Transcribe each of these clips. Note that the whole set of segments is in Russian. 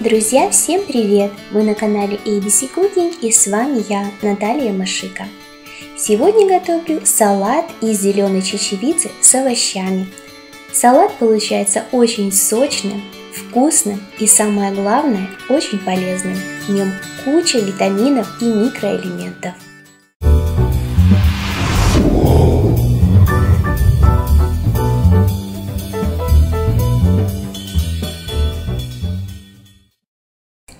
Друзья, всем привет! Вы на канале ABC Cooking и с вами я, Наталья Машика. Сегодня готовлю салат из зеленой чечевицы с овощами. Салат получается очень сочным, вкусным и, самое главное, очень полезным. В нем куча витаминов и микроэлементов.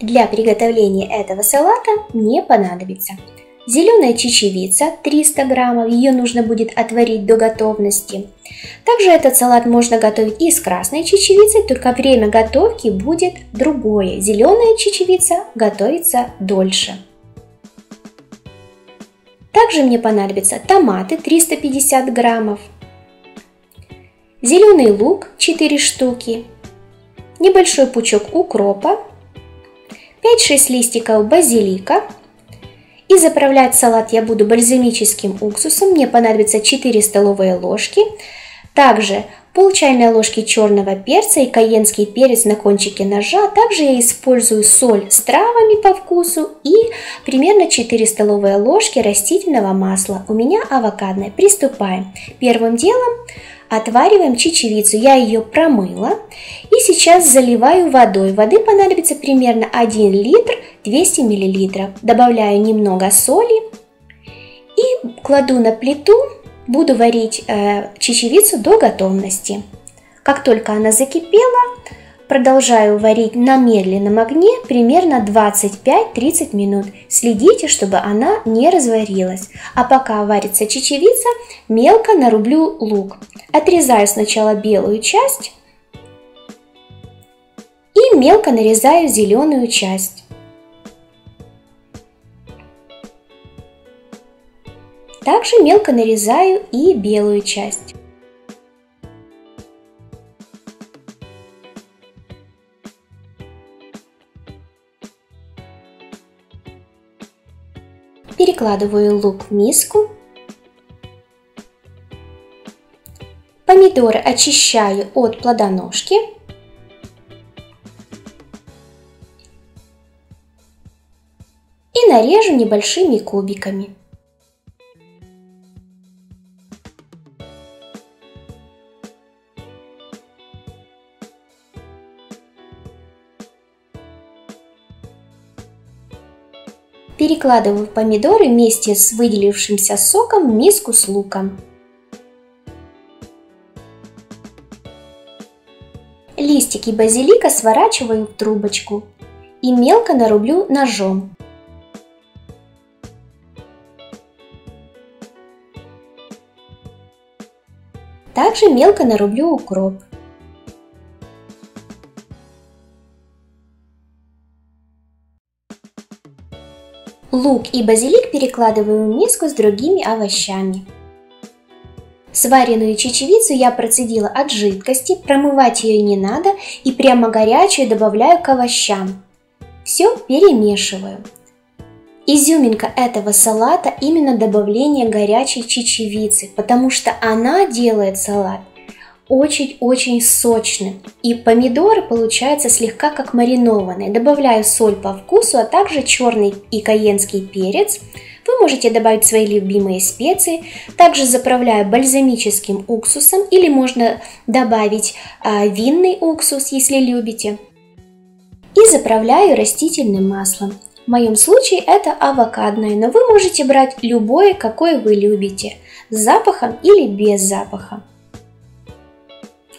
Для приготовления этого салата мне понадобится зеленая чечевица 300 граммов, ее нужно будет отварить до готовности. Также этот салат можно готовить и с красной чечевицей, только время готовки будет другое. Зеленая чечевица готовится дольше. Также мне понадобятся томаты 350 граммов, зеленый лук 4 штуки, небольшой пучок укропа, 5-6 листиков базилика. И заправлять салат я буду бальзамическим уксусом. Мне понадобится 4 столовые ложки. Также пол чайной ложки черного перца и кайенский перец на кончике ножа. Также я использую соль с травами по вкусу и примерно 4 столовые ложки растительного масла. У меня авокадное. Приступаем. Первым делом отвариваем чечевицу, я ее промыла и сейчас заливаю водой. Воды понадобится примерно 1 литр 200 мл. Добавляю немного соли и кладу на плиту, буду варить чечевицу до готовности. Как только она закипела, продолжаю варить на медленном огне примерно 25-30 минут. Следите, чтобы она не разварилась. А пока варится чечевица, мелко нарублю лук. Отрезаю сначала белую часть и мелко нарезаю зеленую часть. Также мелко нарезаю и белую часть. Перекладываю лук в миску. Помидоры очищаю от плодоножки. И нарежу небольшими кубиками. Перекладываю помидоры вместе с выделившимся соком в миску с луком. Листики базилика сворачиваю в трубочку и мелко нарублю ножом. Также мелко нарублю укроп. Лук и базилик перекладываю в миску с другими овощами. Сваренную чечевицу я процедила от жидкости, промывать ее не надо и прямо горячую добавляю к овощам. Все перемешиваю. Изюминка этого салата именно добавление горячей чечевицы, потому что она делает салат очень-очень сочным. И помидоры получаются слегка как маринованные. Добавляю соль по вкусу, а также черный и кайенский перец. Вы можете добавить свои любимые специи. Также заправляю бальзамическим уксусом или можно добавить винный уксус, если любите. И заправляю растительным маслом. В моем случае это авокадное, но вы можете брать любое, какое вы любите. С запахом или без запаха.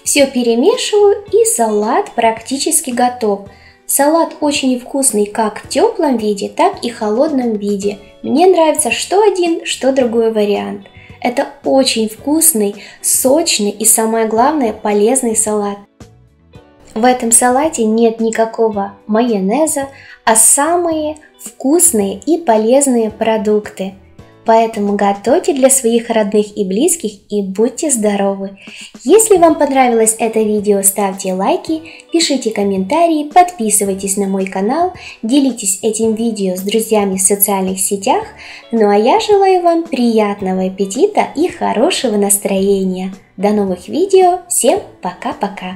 Все перемешиваю и салат практически готов. Салат очень вкусный как в теплом виде, так и в холодном виде. Мне нравится что один, что другой вариант. Это очень вкусный, сочный и, самое главное, полезный салат. В этом салате нет никакого майонеза, а самые вкусные и полезные продукты. Поэтому готовьте для своих родных и близких и будьте здоровы! Если вам понравилось это видео, ставьте лайки, пишите комментарии, подписывайтесь на мой канал, делитесь этим видео с друзьями в социальных сетях. Ну а я желаю вам приятного аппетита и хорошего настроения! До новых видео! Всем пока-пока!